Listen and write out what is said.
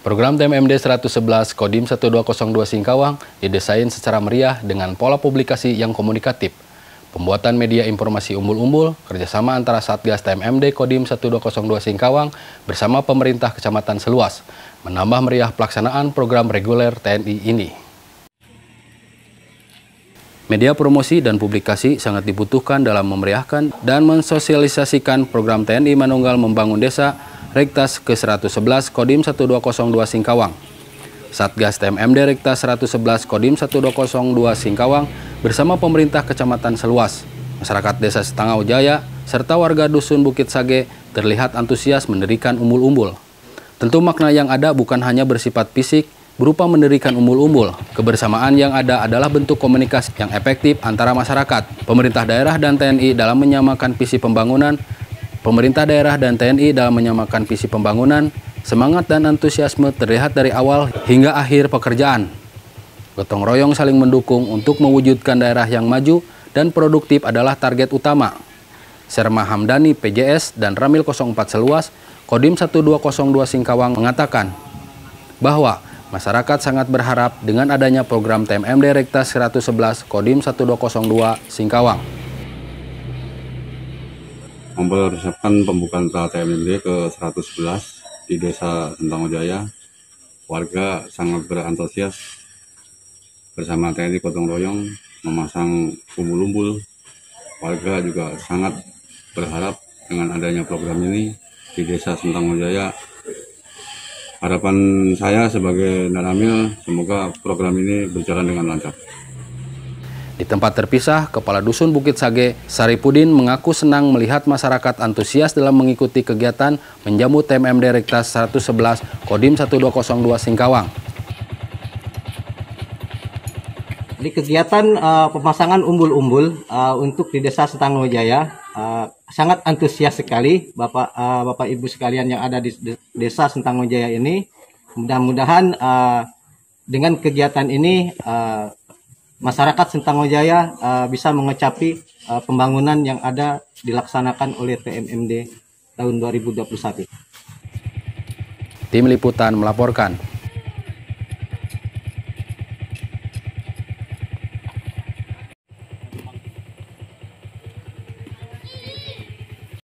Program TMMD 111 Kodim 1202 Singkawang didesain secara meriah dengan pola publikasi yang komunikatif. Pembuatan media informasi umbul-umbul kerjasama antara Satgas TMMD Kodim 1202 Singkawang bersama pemerintah Kecamatan Seluas menambah meriah pelaksanaan program reguler TNI ini. Media promosi dan publikasi sangat dibutuhkan dalam memeriahkan dan mensosialisasikan program TNI Manunggal Membangun Desa Rektas ke-111 Kodim 1202 Singkawang. Satgas TMMD Rektas 111 Kodim 1202 Singkawang bersama pemerintah Kecamatan Seluas, masyarakat Desa Setangau Jaya, serta warga Dusun Bukit Sage terlihat antusias mendirikan umbul-umbul. Tentu makna yang ada bukan hanya bersifat fisik, berupa mendirikan umbul-umbul. Kebersamaan yang ada adalah bentuk komunikasi yang efektif antara masyarakat, pemerintah daerah dan TNI dalam menyamakan visi pembangunan. Pemerintah daerah dan TNI dalam menyamakan visi pembangunan, semangat dan antusiasme terlihat dari awal hingga akhir pekerjaan. Gotong royong saling mendukung untuk mewujudkan daerah yang maju dan produktif adalah target utama. Serma Hamdani, PJS, dan Ramil 04 Seluas, Kodim 1202 Singkawang mengatakan bahwa masyarakat sangat berharap dengan adanya program TMMD Rektas 111 Kodim 1202 Singkawang. Mempersiapkan pembukaan TMMD ke-111 di Desa Sentang Ngojaya, warga sangat berantusias bersama TNI gotong royong memasang umbul-umbul. Warga juga sangat berharap dengan adanya program ini di Desa Sentang Ngojaya. Harapan saya sebagai Naramil, semoga program ini berjalan dengan lancar. Di tempat terpisah, Kepala Dusun Bukit Sage, Saripudin, mengaku senang melihat masyarakat antusias dalam mengikuti kegiatan menjamu TMMD Rektas 111 Kodim 1202 Singkawang. Di kegiatan pemasangan umbul-umbul untuk di Desa Setangau Jaya, sangat antusias sekali Bapak Ibu sekalian yang ada di Desa Setangau Jaya ini. Mudah-mudahan dengan kegiatan ini masyarakat Sentang Ngojaya bisa mengecapi pembangunan yang ada dilaksanakan oleh TMMD tahun 2021. Tim Liputan melaporkan.